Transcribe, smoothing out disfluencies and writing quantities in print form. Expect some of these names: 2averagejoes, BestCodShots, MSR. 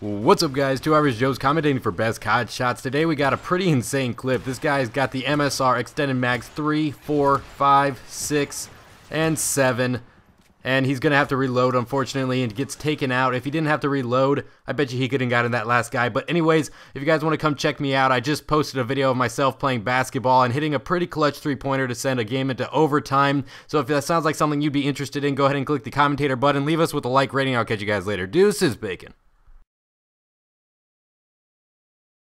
What's up, guys? 2 Average Joe's commentating for Best COD Shots. Today we got a pretty insane clip. This guy's got the MSR extended mags 3, 4, 5, 6, and 7. And he's going to have to reload, unfortunately, and gets taken out. If he didn't have to reload, I bet you he could have gotten that last guy. But anyways, if you guys want to come check me out, I just posted a video of myself playing basketball and hitting a pretty clutch three-pointer to send a game into overtime. So if that sounds like something you'd be interested in, go ahead and click the commentator button. Leave us with a like rating. I'll catch you guys later. Deuces, bacon.